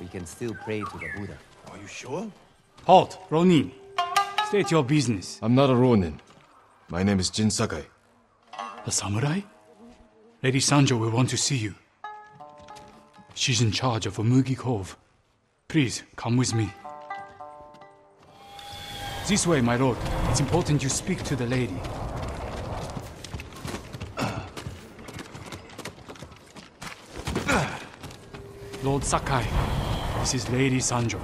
We can still pray to the Buddha. Are you sure? Halt, Ronin. State your business. I'm not a Ronin. My name is Jin Sakai. A samurai? Lady Sanjo will want to see you. She's in charge of Umugi Cove. Please, come with me. This way, my lord. It's important you speak to the lady. Lord Sakai, this is Lady Sanjo.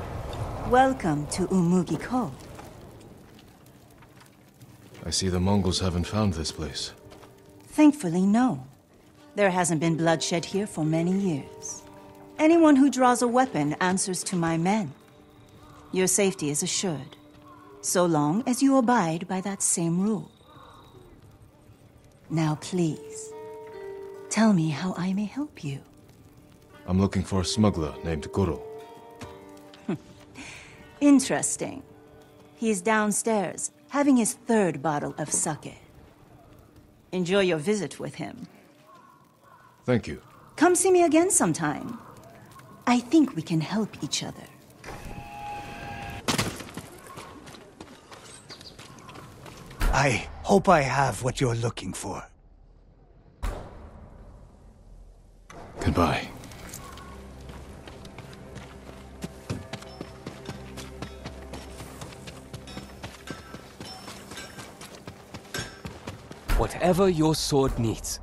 Welcome to Umugi Cove. I see the Mongols haven't found this place. Thankfully, no. There hasn't been bloodshed here for many years. Anyone who draws a weapon answers to my men. Your safety is assured, so long as you abide by that same rule. Now please, tell me how I may help you. I'm looking for a smuggler named Goro. Interesting. He's downstairs, having his third bottle of sake. Enjoy your visit with him. Thank you. Come see me again sometime. I think we can help each other. I hope I have what you're looking for. Goodbye. Whatever your sword needs.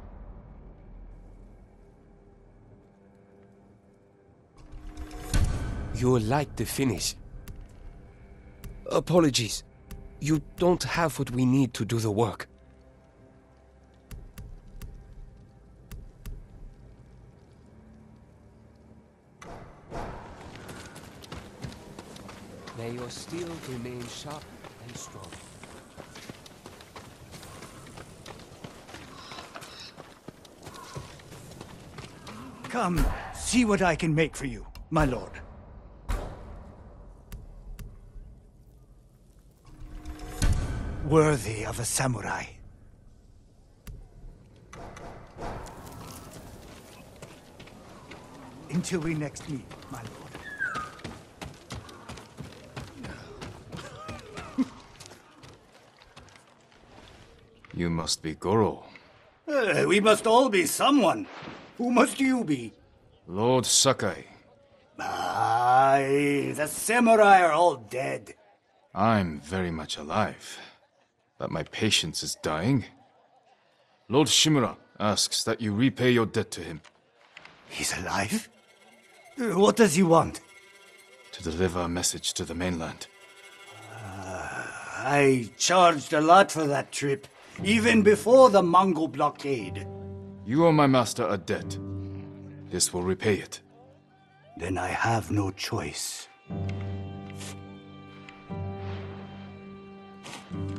You'll like the finish. Apologies. You don't have what we need to do the work. May your steel remain sharp and strong. Come, see what I can make for you, my lord. Worthy of a samurai. Until we next meet, my lord. You must be Goro. We must all be someone. Who must you be? Lord Sakai. Aye, the samurai are all dead. I'm very much alive, but my patience is dying. Lord Shimura asks that you repay your debt to him. He's alive? What does he want? To deliver a message to the mainland. I charged a lot for that trip, even before the Mongol blockade. You owe my master a debt. This will repay it. Then I have no choice.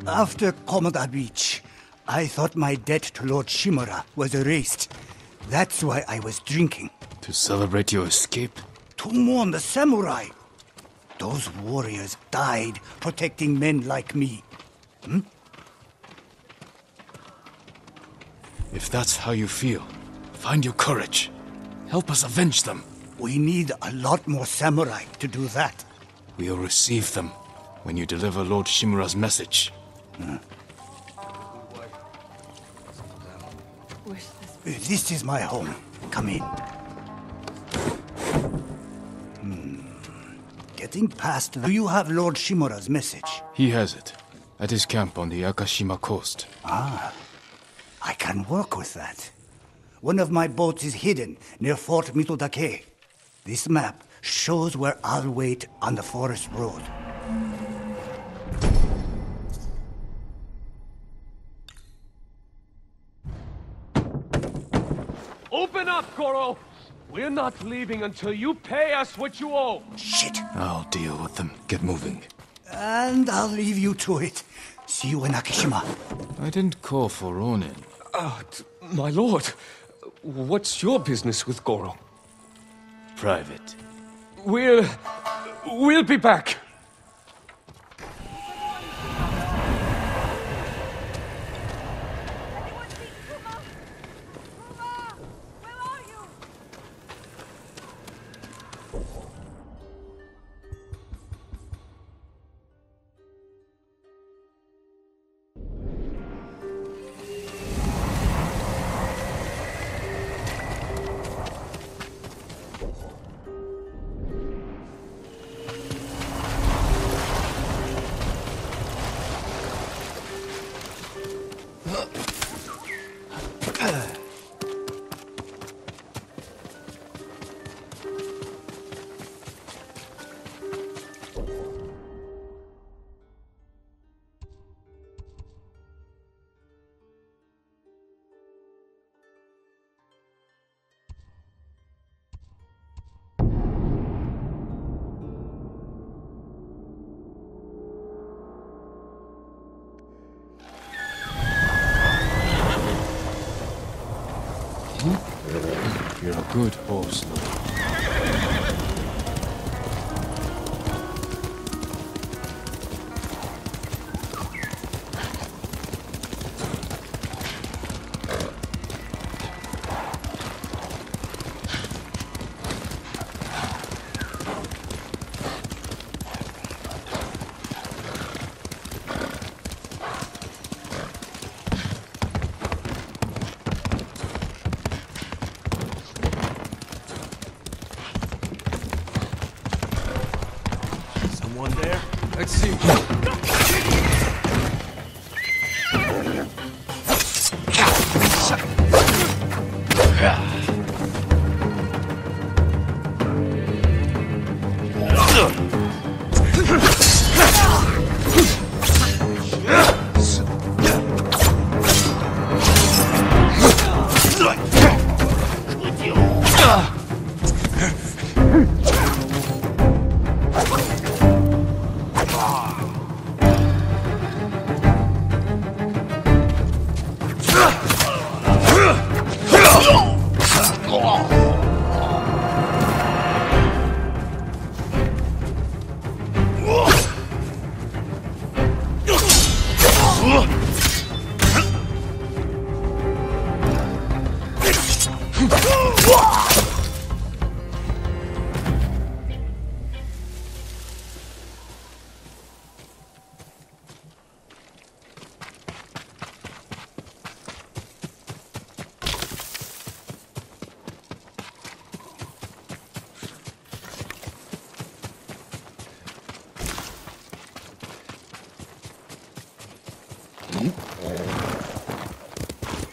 After Komaga Beach, I thought my debt to Lord Shimura was erased. That's why I was drinking. To celebrate your escape? To mourn the samurai. Those warriors died protecting men like me. If that's how you feel, find your courage. Help us avenge them. We need a lot more samurai to do that. We'll receive them when you deliver Lord Shimura's message. This is my home. Come in. Getting past... Do you have Lord Shimura's message? He has it. At his camp on the Akashima Coast. Ah. I can work with that. One of my boats is hidden near Fort Mitodake. This map shows where I'll wait on the forest road. Open up, Goro! We're not leaving until you pay us what you owe! Shit! I'll deal with them. Get moving. And I'll leave you to it. See you in Akishima. I didn't call for Ronin. My lord, what's your business with Goro? Private. We'll be back! Good horse, Lord.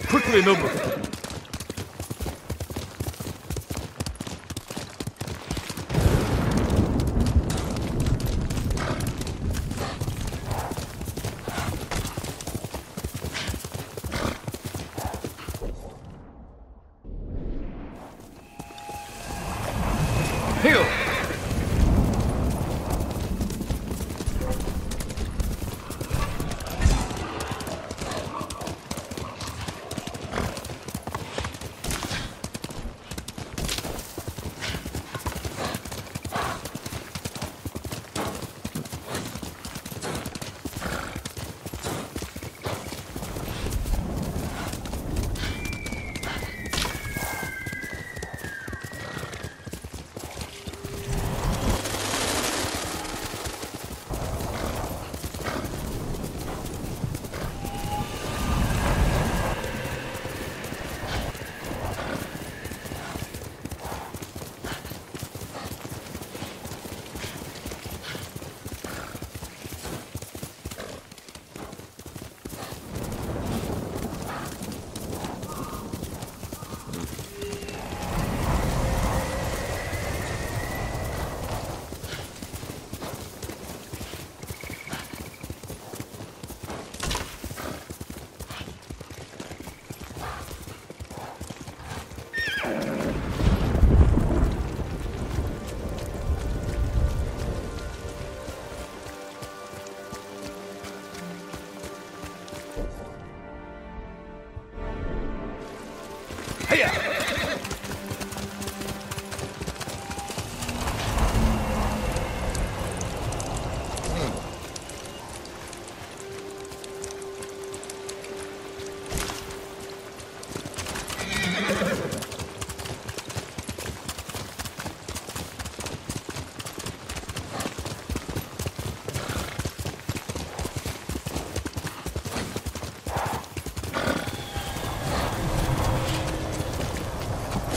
Quickly, number.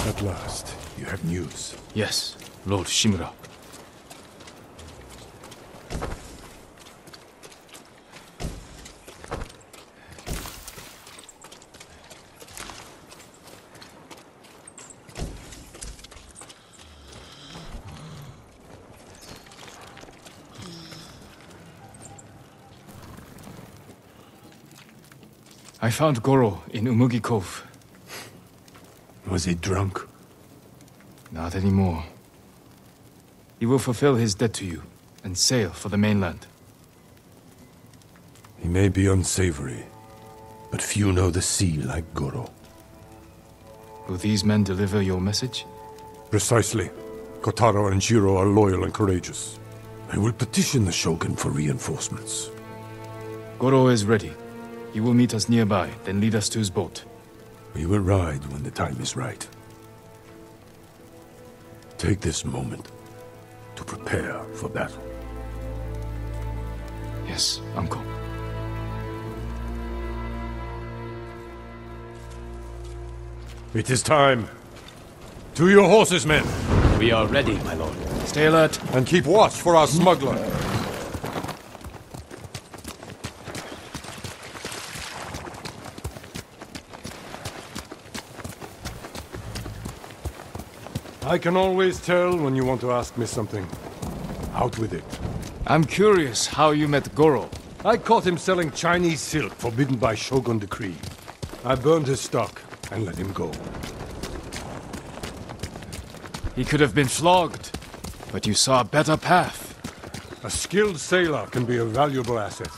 At last, you have news. Yes, Lord Shimura. I found Goro in Umugi Cove. Was he drunk? Not anymore. He will fulfill his debt to you and sail for the mainland. He may be unsavory, but few know the sea like Goro. Will these men deliver your message? Precisely. Kotaro and Jiro are loyal and courageous. I will petition the Shogun for reinforcements. Goro is ready. He will meet us nearby, then lead us to his boat. We will ride when the time is right. Take this moment to prepare for battle. Yes, uncle. It is time. To your horses, men! We are ready, my lord. Stay alert. And keep watch for our smuggler. I can always tell when you want to ask me something. Out with it. I'm curious how you met Goro. I caught him selling Chinese silk forbidden by Shogun decree. I burned his stock and let him go. He could have been flogged, but you saw a better path. A skilled sailor can be a valuable asset.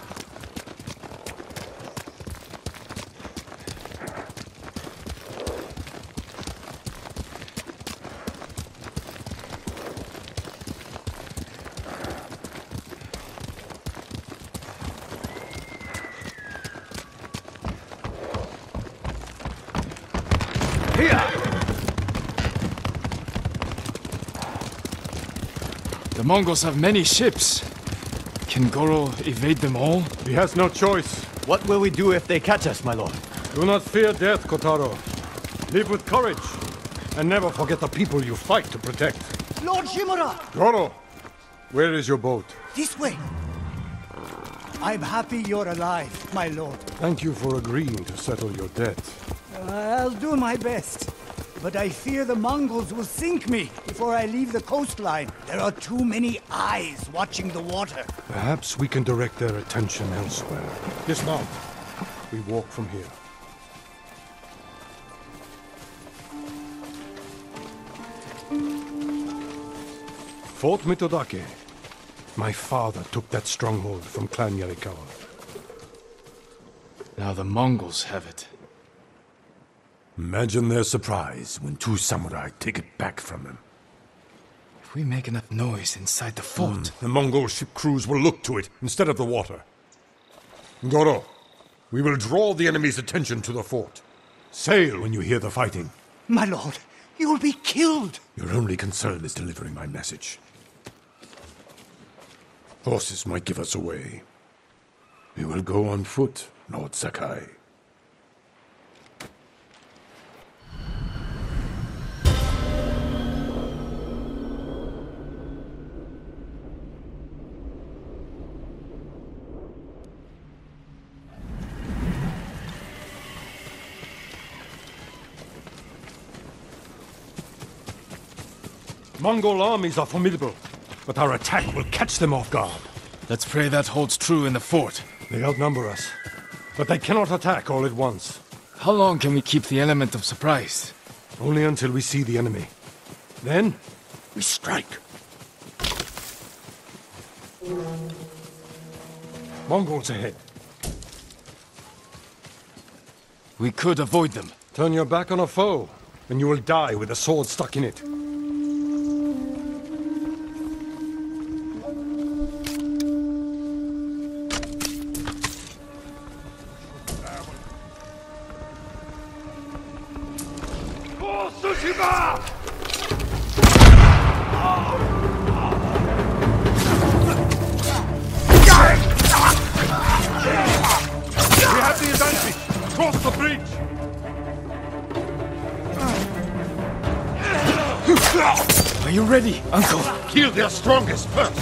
The Mongols have many ships. Can Goro evade them all? He has no choice. What will we do if they catch us, my lord? Do not fear death, Kotaro. Live with courage, and never forget the people you fight to protect. Lord Shimura! Goro, where is your boat? This way. I'm happy you're alive, my lord. Thank you for agreeing to settle your debt. I'll do my best. But I fear the Mongols will sink me before I leave the coastline. There are too many eyes watching the water. Perhaps we can direct their attention elsewhere. Dismount. We walk from here. Fort Mitodake. My father took that stronghold from Clan Yarikawa. Now the Mongols have it. Imagine their surprise when two samurai take it back from them. If we make enough noise inside the fort... the Mongol ship crews will look to it instead of the water. Goro, we will draw the enemy's attention to the fort. Sail when you hear the fighting. My lord, you will be killed. Your only concern is delivering my message. Horses might give us away. We will go on foot, Lord Sakai. Mongol armies are formidable, but our attack will catch them off guard. Let's pray that holds true in the fort. They outnumber us, but they cannot attack all at once. How long can we keep the element of surprise? Only until we see the enemy. Then, we strike. Mongols ahead. We could avoid them. Turn your back on a foe, and you will die with a sword stuck in it. Cross the bridge! Are you ready, Uncle? Kill their strongest first!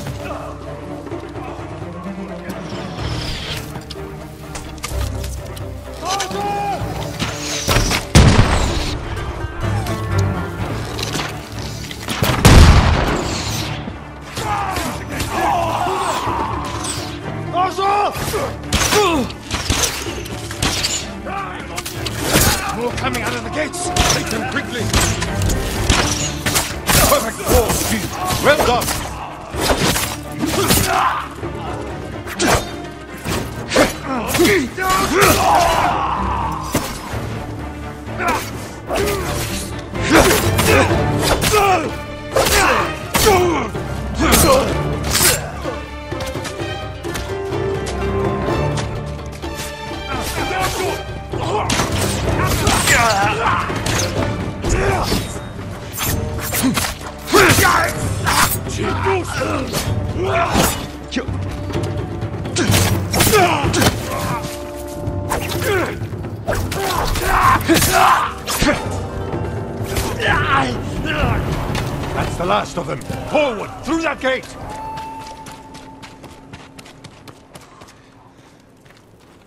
That's the last of them. Forward, through that gate!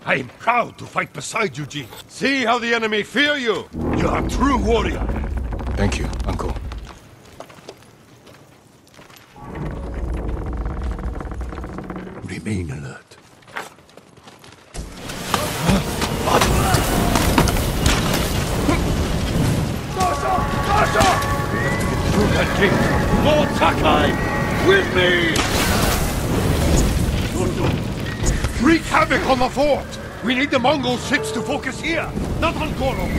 I am proud to fight beside you, Jin. See how the enemy fear you! You are a true warrior! Thank you, Uncle. Remain alert. King, Lord Sakai, with me! Wreak havoc on the fort! We need the Mongol ships to focus here, not on Goro!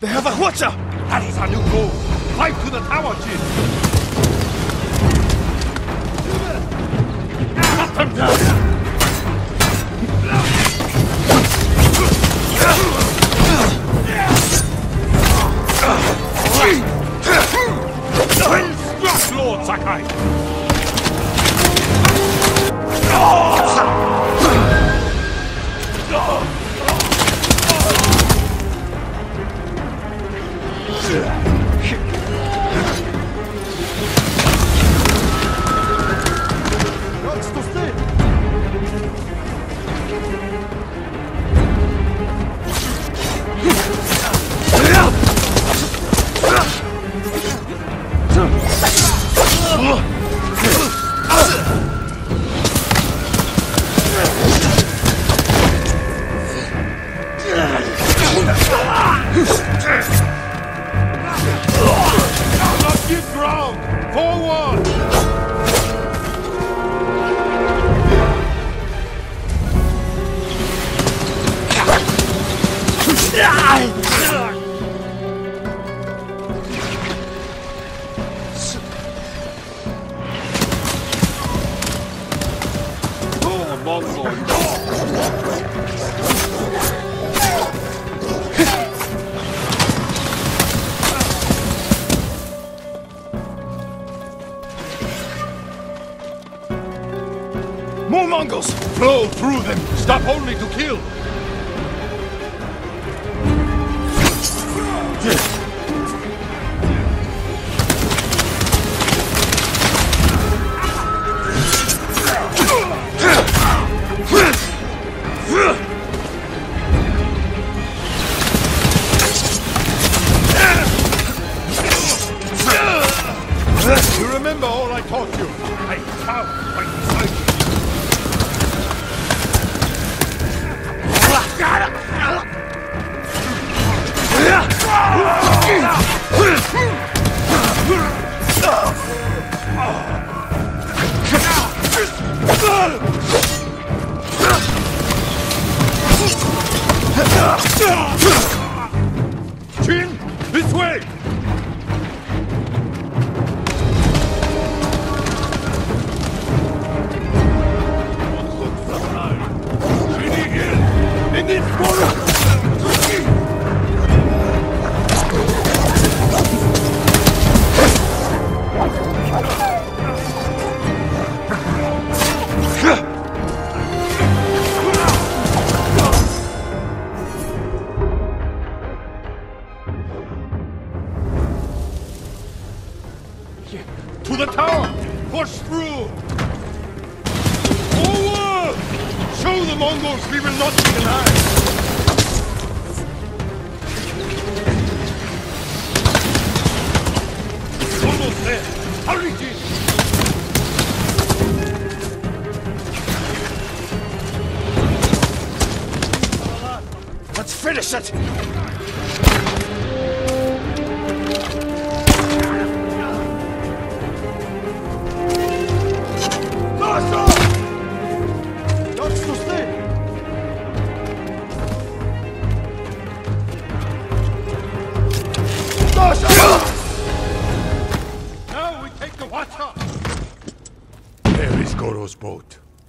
They have a watcher! That is our new goal! Climb to the tower, Jin! Cut them down! Lord Sakai! What's the thing?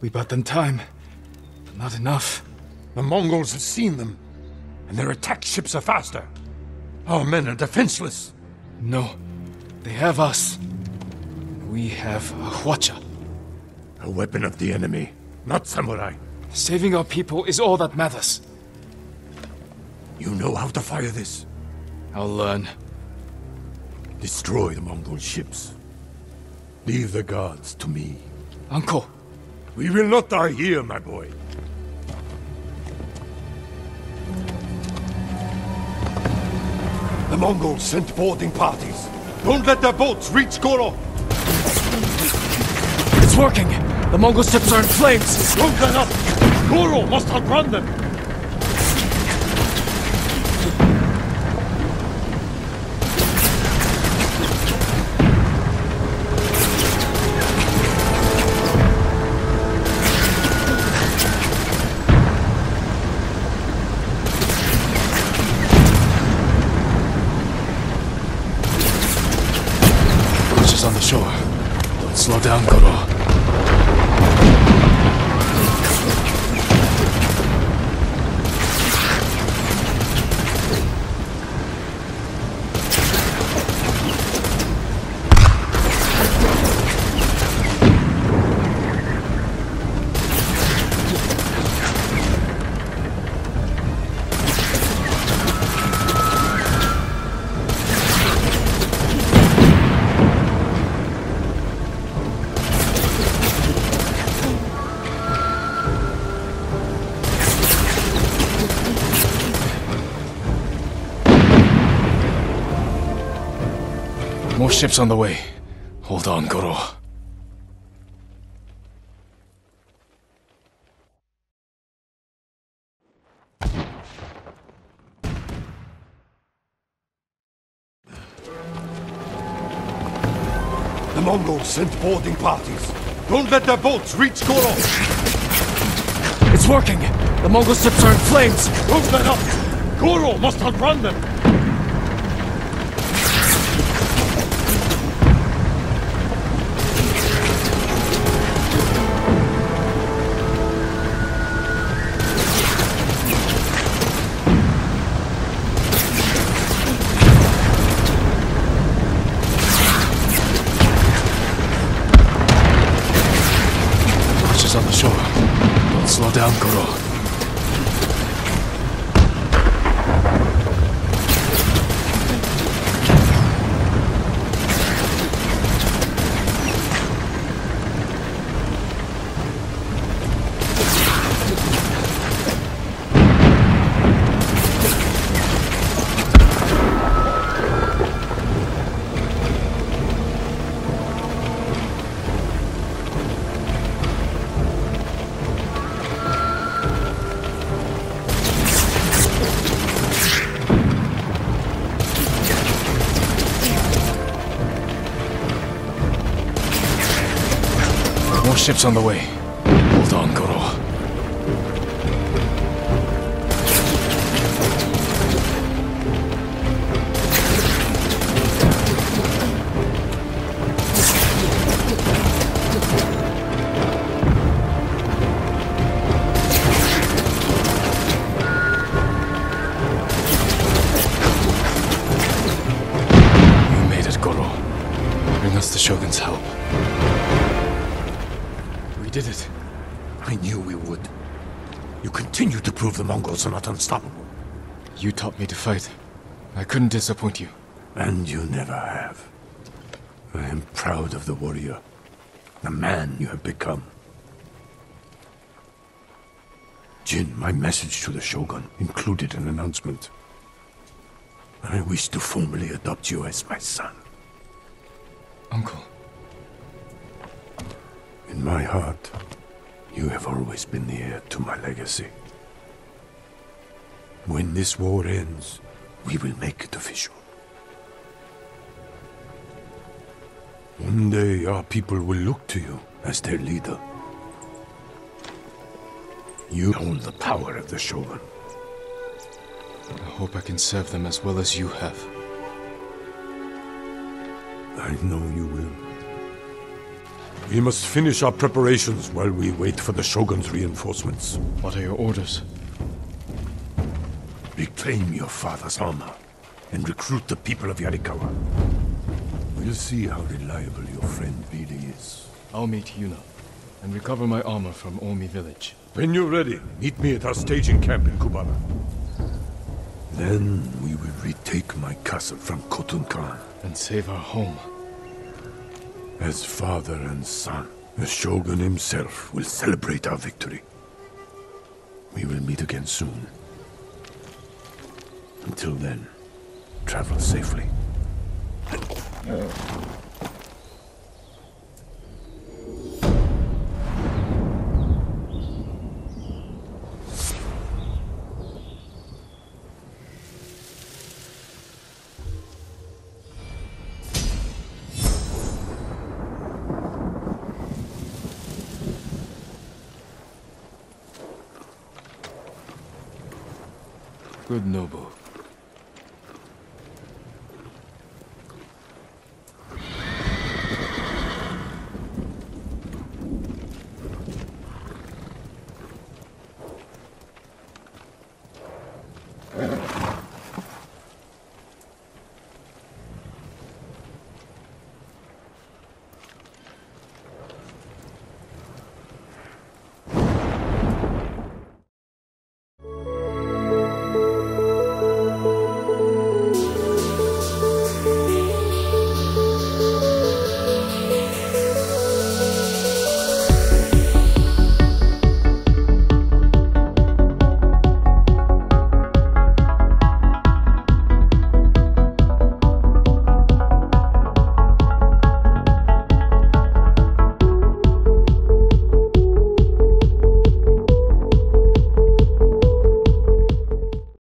We bought them time, but not enough. The Mongols have seen them, and their attack ships are faster. Our men are defenseless. No, they have us. We have a huacha. A weapon of the enemy, not samurai. Saving our people is all that matters. You know how to fire this? I'll learn. Destroy the Mongol ships. Leave the guards to me. Uncle. We will not die here, my boy. The Mongols sent boarding parties. Don't let their boats reach Goro. It's working. The Mongol ships are in flames. Don't let up. Goro must outrun them. others on the shore. Don't slow down, Goro. Ship's on the way. Hold on, Goro. The Mongols sent boarding parties. Don't let their boats reach Goro. It's working. The Mongol ships are in flames. Move that up. Goro must outrun them. Down, Kuro. Ship's on the way. Hold on, Goro. You made it, Goro. Bring us the Shogun's help. Did it. I knew we would. You continue to prove the Mongols are not unstoppable. You taught me to fight. I couldn't disappoint you. And you never have. I am proud of the warrior, the man you have become. Jin, my message to the Shogun included an announcement. I wish to formally adopt you as my son. Uncle. In my heart, you have always been the heir to my legacy. When this war ends, we will make it official. One day our people will look to you as their leader. You hold the power of the Shogun. I hope I can serve them as well as you have. I know you will. We must finish our preparations while we wait for the Shogun's reinforcements. What are your orders? Reclaim your father's armor and recruit the people of Yarikawa. We'll see how reliable your friend really is. I'll meet Yuna and recover my armor from Omi village. When you're ready, meet me at our staging camp in Kubana. Then we will retake my castle from Khotun Khan. And save our home. As father and son, the Shogun himself will celebrate our victory. We will meet again soon. Until then, travel safely. Good noble.